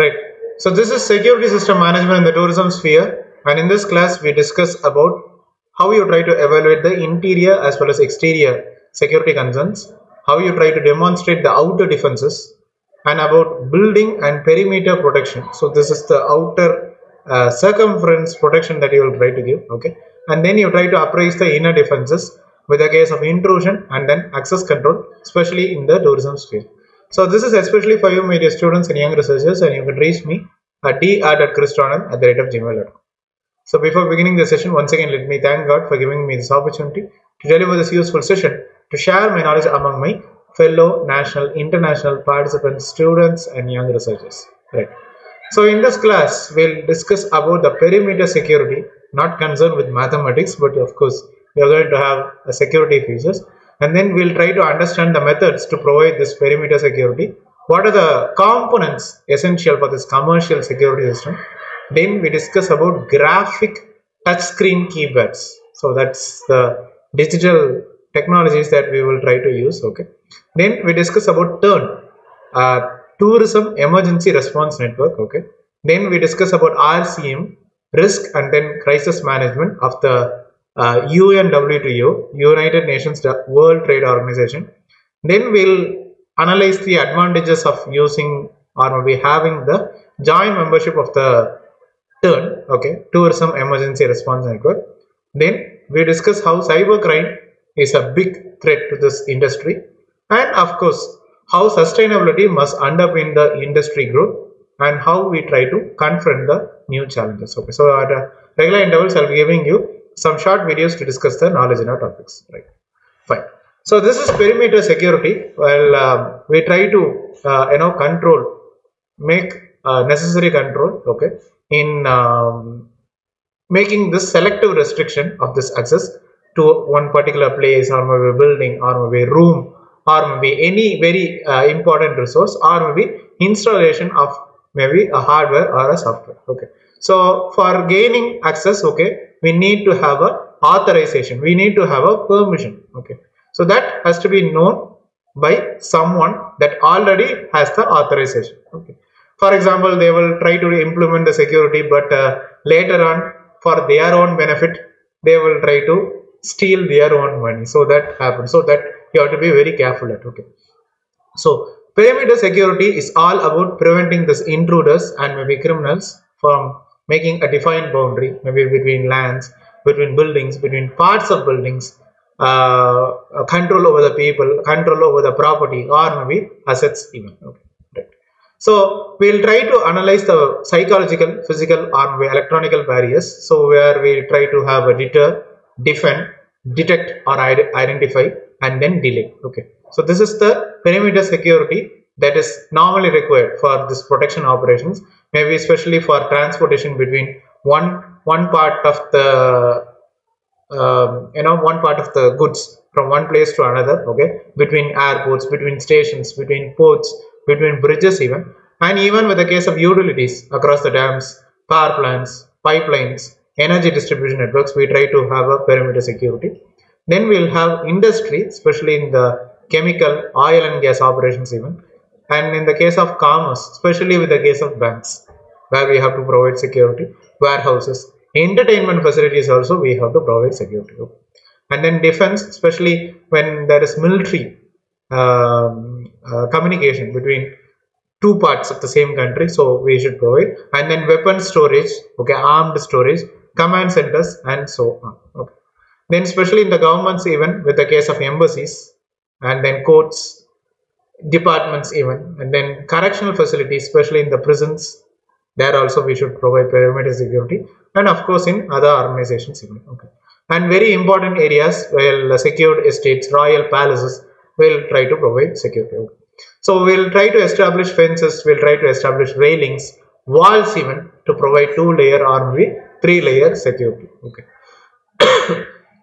Right. So this is security system management in the tourism sphere, and in this class we discuss about how you try to evaluate the interior as well as exterior security concerns, how you try to demonstrate the outer defenses, and about building and perimeter protection. So this is the outer circumference protection that you will try to give, okay, and then you try to appraise the inner defenses with the case of intrusion and then access control, especially in the tourism sphere. So this is especially for you media students and young researchers, and you can reach me at dr.kristonam@gmail.com. So before beginning the session, once again let me thank God for giving me this opportunity to deliver this useful session, to share my knowledge among my fellow national, international participants, students and young researchers. Right. So in this class we'll discuss about the perimeter security, not concerned with mathematics, but of course we are going to have a security features, and then we'll try to understand the methods to provide this perimeter security. What are the components essential for this commercial security system? Then we discuss about graphic touchscreen keypads. So that's the digital technologies that we will try to use. Okay. Then we discuss about TERN, Tourism Emergency Response Network. Okay. Then we discuss about RCM, risk and then crisis management of the UNWTO, United Nations World Trade Organization. Then we'll analyze the advantages of using or maybe having the joint membership of the TERN, okay, Tourism Emergency Response Network. Then we discuss how cybercrime is a big threat to this industry, and of course how sustainability must underpin the industry growth and how we try to confront the new challenges. Okay, so at regular intervals I'll be giving you some short videos to discuss the knowledge in our topics. Right, fine. So this is perimeter security. Well, we try to control, make necessary control, okay, in making this selective restriction of this access to one particular place or maybe building or maybe room or maybe any very important resource or maybe installation of maybe a hardware or a software. Okay, so for gaining access, okay, we need to have a authorization, we need to have a permission. Okay, so that has to be known by someone that already has the authorization. Okay, for example, they will try to implement the security, but later on for their own benefit they will try to steal their own money. So that happens, so that you have to be very careful at. Okay, so perimeter security is all about preventing these intruders and maybe criminals from making a defined boundary, maybe between lands, between buildings, between parts of buildings, control over the people, control over the property or maybe assets even. Okay, right. So we'll try to analyze the psychological, physical or maybe electronic barriers, so where we try to have a deter, defend, detect or identify and then delay. Okay, so this is the perimeter security that is normally required for this protection operations, maybe especially for transportation between one part of the one part of the goods from one place to another, okay, between airports, between stations, between ports, between bridges even, and even with the case of utilities across the dams, power plants, pipelines, energy distribution networks, we try to have a perimeter security. Then we will have industry, especially in the chemical, oil and gas operations even, and in the case of commerce, especially with the case of banks, where we have to provide security, warehouses, entertainment facilities also we have to provide security. And then defense, especially when there is military communication between two parts of the same country, so we should provide. And then weapon storage, okay, armed storage, command centers and so on. Okay, then especially in the governments even, with the case of embassies and then courts, departments even, and then correctional facilities, especially in the prisons, there also we should provide perimeter security, and of course in other organizations even. Okay, and very important areas, well, secured estates, royal palaces, will try to provide security. Okay, so we'll try to establish fences, we'll try to establish railings, walls even, to provide two-layer or maybe three-layer security. Okay,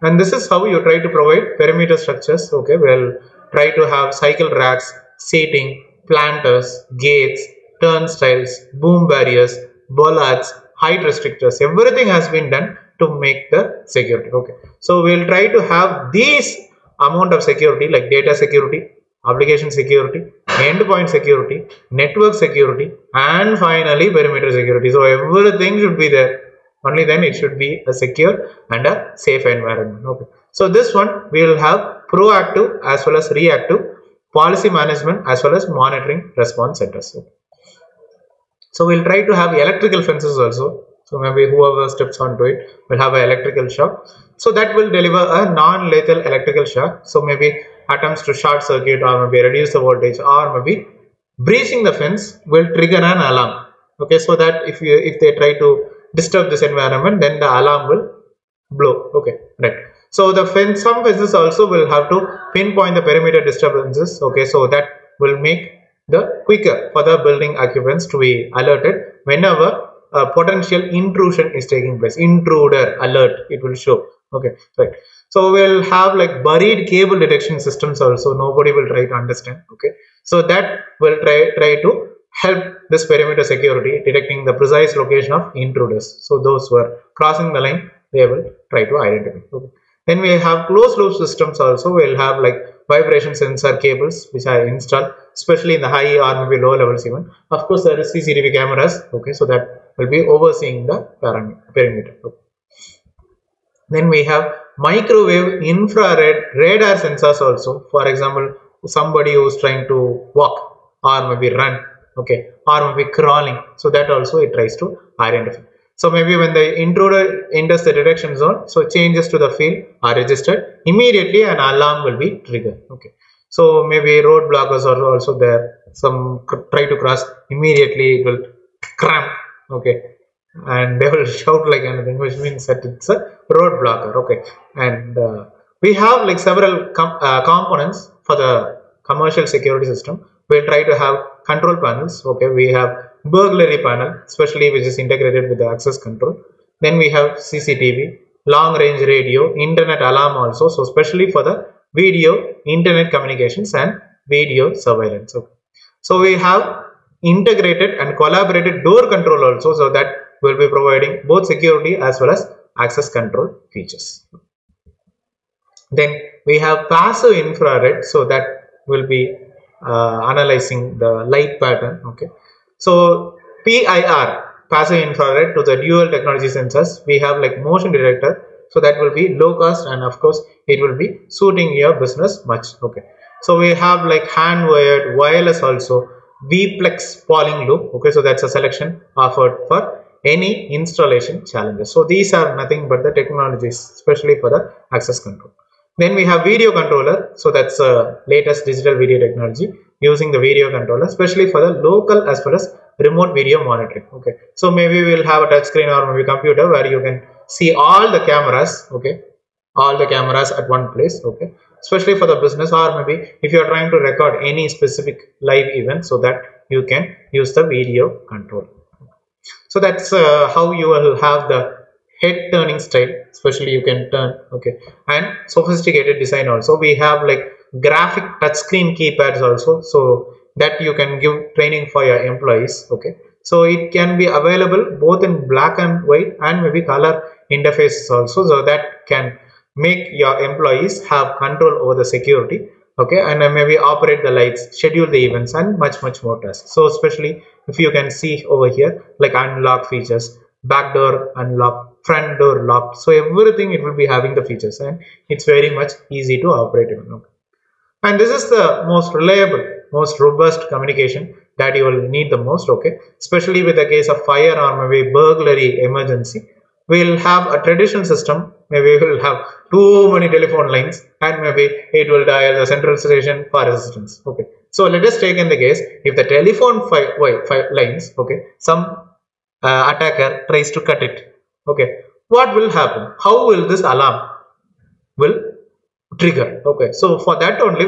and this is how you try to provide perimeter structures. Okay, we'll try to have cycle racks, seating, planters, gates, turnstiles, boom barriers, bollards, height restrictors, everything has been done to make the security. Okay, so we'll try to have these amount of security like data security, application security, endpoint security, network security, and finally perimeter security. So everything should be there. Only then it should be a secure and a safe environment. Okay. So this one we will have proactive as well as reactive policy management as well as monitoring response centers. Okay. So we'll try to have electrical fences also. So maybe whoever steps onto it will have an electrical shock. So that will deliver a non-lethal electrical shock. So maybe attempts to short circuit or maybe reduce the voltage or maybe breaching the fence will trigger an alarm. Okay, so that if they try to disturb this environment, then the alarm will blow. Okay, right. So the fence, some fences also will have to pinpoint the perimeter disturbances. Okay, so that will make the quicker for the building occupants to be alerted whenever a potential intrusion is taking place. Intruder alert, it will show. Okay, right. So we'll have like buried cable detection systems also. Nobody will try to understand. Okay, so that will try to help this perimeter security detecting the precise location of intruders. So those who are crossing the line, they will try to identify. Okay. Then we have closed loop systems also. We'll have like vibration sensor cables which are installed, especially in the high or maybe low levels even. Of course, there is CCTV cameras. Okay, so that will be overseeing the perimeter. Okay. Then we have microwave, infrared, radar sensors also. For example, somebody who is trying to walk or maybe run. Okay, or maybe crawling. So that also it tries to identify. So maybe when the intruder enters the detection zone, so changes to the field are registered. Immediately an alarm will be triggered. Okay. So maybe road blockers are also there. Some try to cross, immediately it will cramp. Okay. And they will shout like anything, which means that it's a road blocker. Okay. And we have like several components for the commercial security system. We'll try to have control panels. Okay, we have burglary panel, especially which is integrated with the access control. Then we have CCTV, long range radio, internet alarm also. So especially for the video, internet communications and video surveillance. Okay. So we have integrated and collaborated door control also. So that will be providing both security as well as access control features. Then we have passive infrared. So that will be analyzing the light pattern. Okay, so PIR, passive infrared, to the dual technology sensors. We have like motion detector, so that will be low cost and of course it will be suiting your business much. Okay, so we have like hand wired wireless also, Vplex polling loop. Okay, so that's a selection offered for any installation challenges. So these are nothing but the technologies, especially for the access control. Then we have video controller, so that's the latest digital video technology using the video controller, especially for the local as well as remote video monitoring. Okay, so maybe we'll have a touchscreen or maybe computer where you can see all the cameras. Okay, all the cameras at one place. Okay, especially for the business or maybe if you are trying to record any specific live event, so that you can use the video control. So that's how you will have the head turning style, especially you can turn. Okay, and sophisticated design also. We have like graphic touchscreen keypads also, so that you can give training for your employees. Okay, so it can be available both in black and white and maybe color interfaces also, so that can make your employees have control over the security. Okay, and maybe operate the lights, schedule the events and much more tasks. So especially if you can see over here like unlock features, backdoor unlock, front door lock. So everything it will be having the features and it's very much easy to operate it. Okay. And this is the most reliable, most robust communication that you will need the most. Okay, especially with the case of fire or maybe burglary emergency. We'll have a traditional system. Maybe we'll have too many telephone lines and maybe it will dial the central station for assistance. Okay, so let us take in the case if the telephone lines, okay, some attacker tries to cut it. Okay, what will happen? How will this alarm will trigger? Okay, so for that only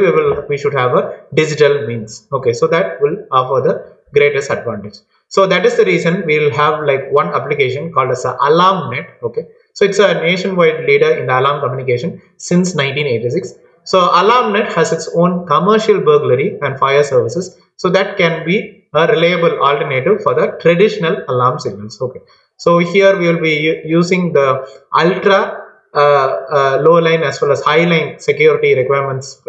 we should have a digital means. Okay, so that will offer the greatest advantage. So that is the reason we will have like one application called as AlarmNet. Okay, so it's a nationwide leader in the alarm communication since 1986. So AlarmNet has its own commercial burglary and fire services, so that can be a reliable alternative for the traditional alarm signals. Okay, so here we will be using the ultra low line as well as high line security requirements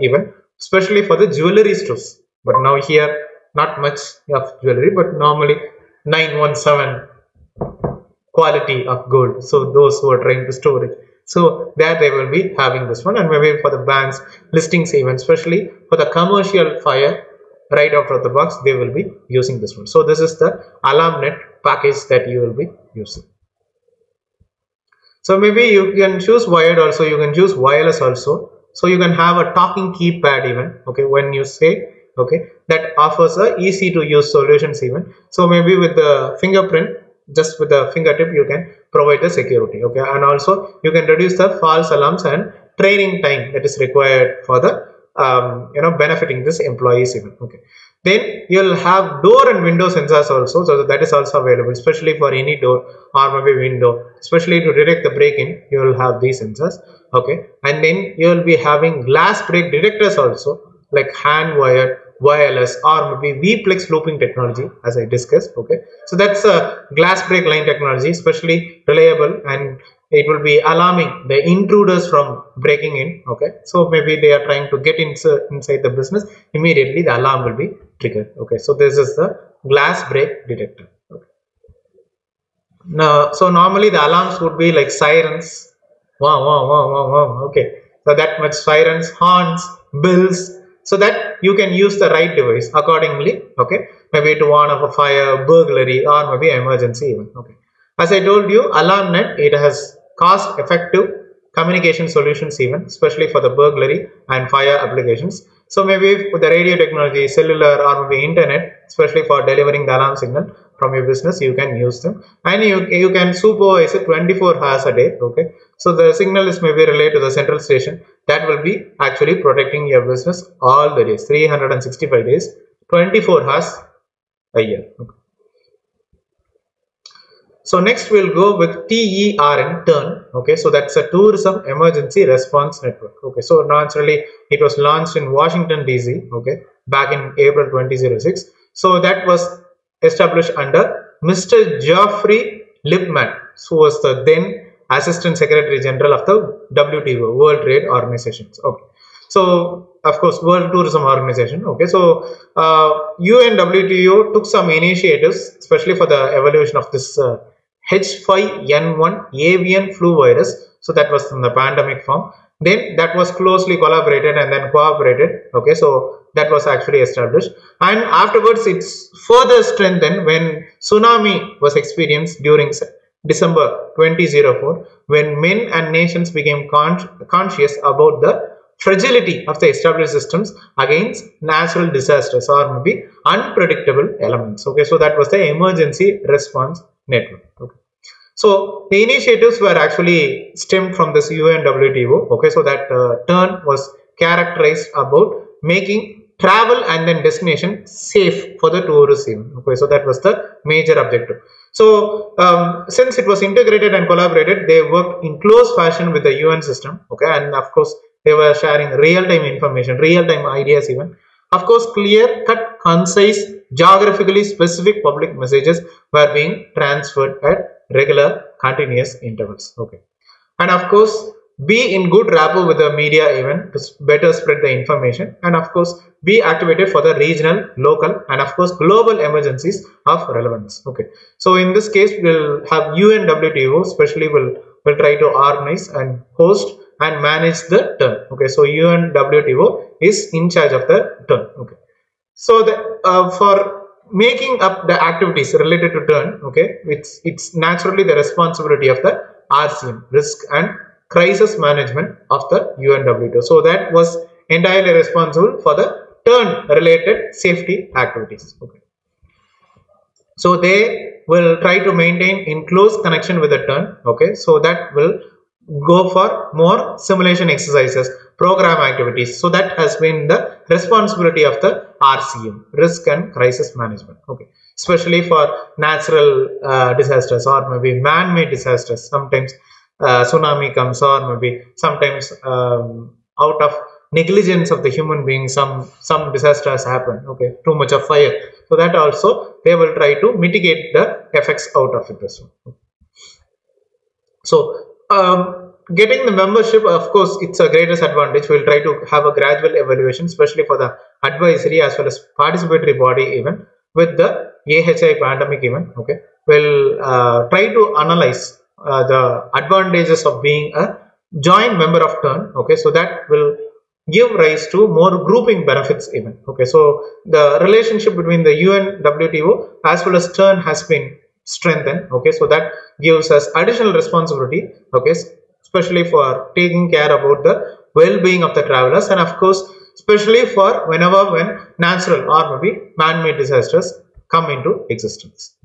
even, especially for the jewelry stores. But now here not much of jewelry, but normally 917 quality of gold. So those who are trying to store it, so there they will be having this one. And maybe for the banks listings, even especially for the commercial fire right out of the box, they will be using this one. So this is the AlarmNet package that you will be using. So maybe you can choose wired also, you can choose wireless also. So you can have a talking keypad even, okay, when you say, okay, that offers a easy to use solutions even. So maybe with the fingerprint, just with the fingertip, you can provide the security, okay. And also you can reduce the false alarms and training time that is required for the benefiting this employees even, okay. Then you'll have door and window sensors also, so that is also available, especially for any door or maybe window, especially to detect the break-in. You will have these sensors, okay. And then you will be having glass break detectors also, like hand wire, wireless, or maybe V-plex looping technology, as I discussed, okay. So that's a glass break line technology, especially reliable, and it will be alarming the intruders from breaking in, okay. So maybe they are trying to get inside the business, immediately the alarm will be triggered, okay. So this is the glass break detector, okay. Now, so normally the alarms would be like sirens, wow, wow, wow, wow, wow, okay. So that much sirens, horns, bells, so that you can use the right device accordingly, okay. Maybe to warn of a fire, burglary, or maybe emergency even, okay. As I told you, AlarmNet, it has cost-effective communication solutions even, especially for the burglary and fire applications. So maybe with the radio technology, cellular, or maybe internet, especially for delivering the alarm signal from your business, you can use them. And you can supervise it 24 hours a day, okay. So the signal is maybe relayed to the central station that will be actually protecting your business all the days, 365 days, 24 hours a year, okay. So next we'll go with TERN, TERN, okay. So that's a Tourism Emergency Response Network, okay. So naturally it was launched in Washington DC, okay, back in April 2006. So that was established under Mr. Geoffrey Lipman, who was the then Assistant Secretary General of the WTO, World Trade Organizations, okay. So of course World Tourism Organization, okay. So UNWTO took some initiatives, especially for the evolution of this H5N1 avian flu virus. So that was in the pandemic form. Then that was closely collaborated and then cooperated, okay. So that was actually established, and afterwards it's further strengthened when tsunami was experienced during December 2004, when men and nations became conscious about the fragility of the established systems against natural disasters or maybe unpredictable elements, okay. So that was the Emergency Response Network, okay. So the initiatives were actually stemmed from this UNWTO, okay. So that turn was characterized about making travel and then destination safe for the tourism, okay. So that was the major objective. So since it was integrated and collaborated, they worked in close fashion with the UN system, okay. And of course they were sharing real-time information, real-time ideas even. Of course, clear-cut, concise, geographically specific public messages were being transferred at regular, continuous intervals, okay. And of course, be in good rapport with the media even to better spread the information. And of course, be activated for the regional, local, and of course, global emergencies of relevance, okay. So in this case, we'll have UNWTO, especially will try to organize and host and manage the turn, okay. So UNWTO is in charge of the turn, okay. So for making up the activities related to turn, okay, it's naturally the responsibility of the RCM, risk and crisis management of the UNWTO. So that was entirely responsible for the turn related safety activities, okay. So they will try to maintain in close connection with the turn, okay. So that will go for more simulation exercises, program activities. So that has been the responsibility of the RCM, risk and crisis management, okay. Especially for natural disasters or maybe man-made disasters. Sometimes tsunami comes, or maybe sometimes out of negligence of the human being some disasters happen, okay. Too much of fire, so that also they will try to mitigate the effects out of it as well. So getting the membership, of course, it's a greatest advantage. We'll try to have a gradual evaluation, especially for the advisory as well as participatory body even with the AHI pandemic even. Okay, we'll try to analyze the advantages of being a joint member of TERN. Okay, so that will give rise to more grouping benefits even. Okay, so the relationship between the UNWTO as well as TERN has been strengthened. Okay, so that gives us additional responsibility. Okay, especially for taking care about the well-being of the travelers, and of course especially for whenever when natural or maybe man-made disasters come into existence.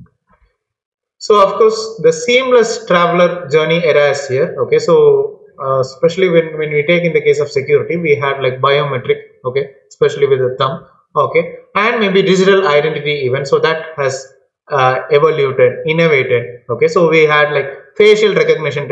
So of course the seamless traveler journey era is here. Okay, so especially when we take in the case of security, we had like biometric, okay, especially with the thumb, okay, and maybe digital identity even. So that has innovated. Okay, so we had like facial recognition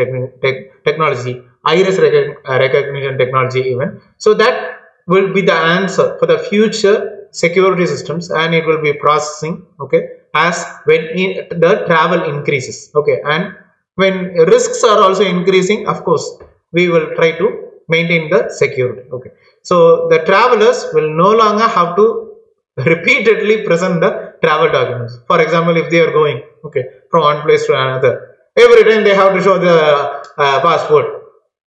technology, iris recognition technology even. So that will be the answer for the future security systems, and it will be processing, okay, as when the travel increases, okay, and when risks are also increasing, of course we will try to maintain the security. Okay, so the travelers will no longer have to repeatedly present the travel documents. For example, if they are going, okay, from one place to another, every time they have to show the passport,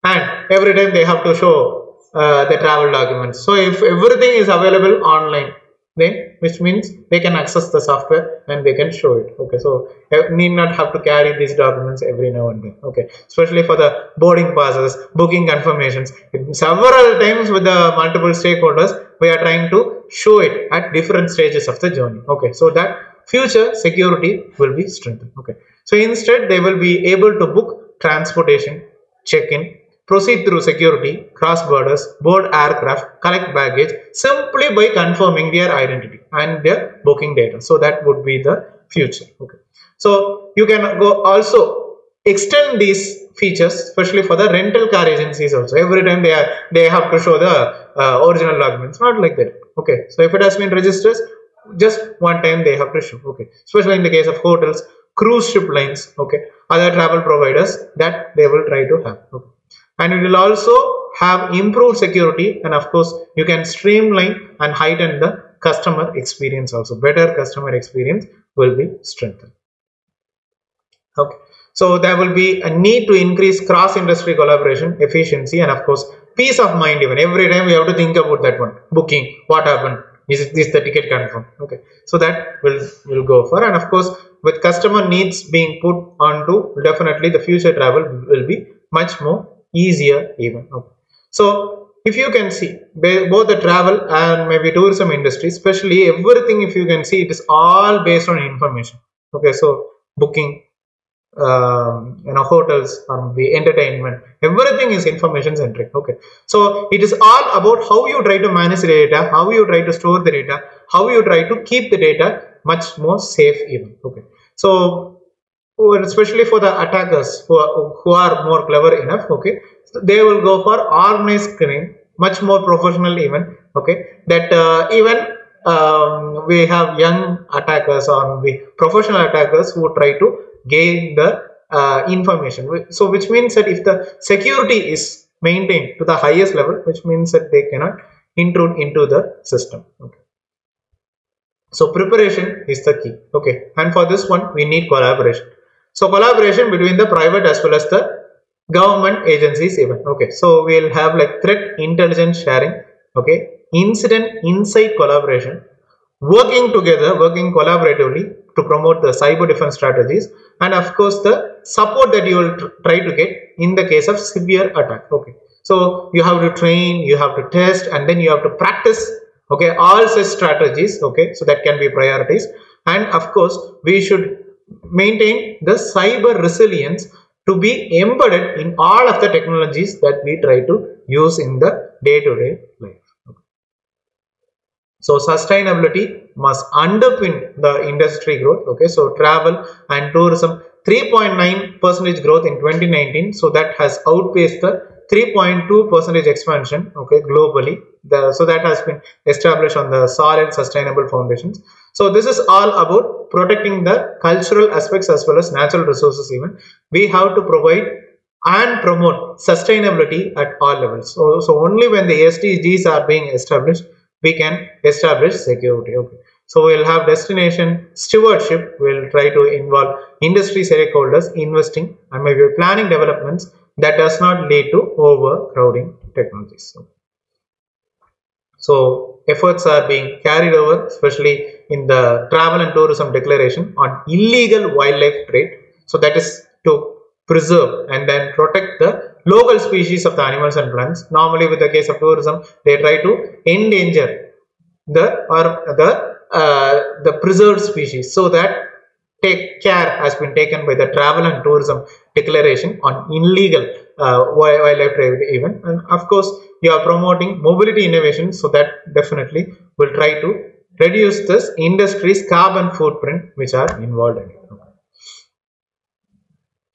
and every time they have to show the travel documents. So if everything is available online, then which means they can access the software and they can show it. Okay, so need not have to carry these documents every now and then. Okay, especially for the boarding passes, booking confirmations. Several times with the multiple stakeholders, we are trying to show it at different stages of the journey. Okay, so that future security will be strengthened. Okay, so instead they will be able to book transportation, check-in, proceed through security, cross borders, board aircraft, collect baggage simply by confirming their identity and their booking data. So that would be the future. Okay, so you can go also extend these features, especially for the rental car agencies also. Every time they have to show the original documents, not like that. Okay, so if it has been registered, just one time they have to show. Okay, especially in the case of hotels, cruise ship lines, okay, other travel providers, that they will try to have. Okay, and it will also have improved security, and of course you can streamline and heighten the customer experience also. Better customer experience will be strengthened. Okay, so there will be a need to increase cross-industry collaboration, efficiency, and of course peace of mind even. Every time we have to think about that one, booking, what happened, is the ticket confirmed. Okay, so that will go for, and of course with customer needs being put onto, definitely the future travel will be much more easier even. Okay, so if you can see both the travel and maybe tourism industry, especially everything, if you can see, it is all based on information. Okay, so booking, you know, hotels, the entertainment, everything is information centric. Okay, so it is all about how you try to manage the data, how you try to store the data, how you try to keep the data much more safe even. Okay, so especially for the attackers who are more clever enough, okay, so they will go for organized crime, much more professional even. Okay, that even we have young attackers or the professional attackers who try to gain the information. So which means that if the security is maintained to the highest level, which means that they cannot intrude into the system. Okay, so preparation is the key. Okay, and for this one we need collaboration. So collaboration between the private as well as the government agencies even. Okay, so we'll have like threat intelligence sharing, okay, incident insight collaboration, working together, working collaboratively to promote the cyber defense strategies, and of course the support that you will try to get in the case of severe attack. Okay, so you have to train, you have to test, and then you have to practice, okay, all such strategies. Okay, so that can be prioritized, and of course we should maintain the cyber resilience to be embedded in all of the technologies that we try to use in the day-to-day life. Okay, so sustainability must underpin the industry growth. Okay, so travel and tourism 3.9% growth in 2019, so that has outpaced the 3.2% expansion, okay, globally. So that has been established on the solid sustainable foundations. So this is all about protecting the cultural aspects as well as natural resources even. We have to provide and promote sustainability at all levels. So only when the SDGs are being established, we can establish security. Okay. So we'll have destination stewardship. We'll try to involve industry stakeholders, investing, and maybe planning developments that does not lead to overcrowding technologies. So efforts are being carried over, especially in the travel and tourism declaration on illegal wildlife trade. So that is to preserve and then protect the local species of the animals and plants. Normally with the case of tourism, they try to endanger the preserved species. So that take care has been taken by the travel and tourism declaration on illegal wildlife trade event. And of course, you are promoting mobility innovation, so that definitely will try to reduce this industry's carbon footprint which are involved in it.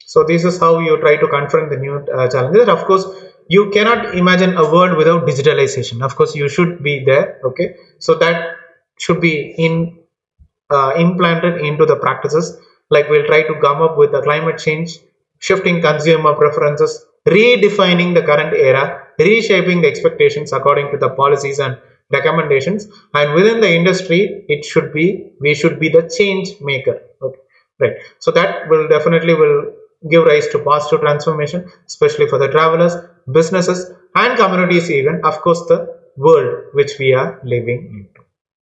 So this is how you try to confront the new challenges. And of course, you cannot imagine a world without digitalization. Of course, you should be there. Okay, so that should be implanted into the practices. Like we'll try to come up with the climate change, shifting consumer preferences, redefining the current era, reshaping the expectations according to the policies and recommendations. And within the industry, we should be the change maker. Okay, right. So that will definitely will give rise to positive transformation, especially for the travelers, businesses, and communities. Even of course, the world which we are living in.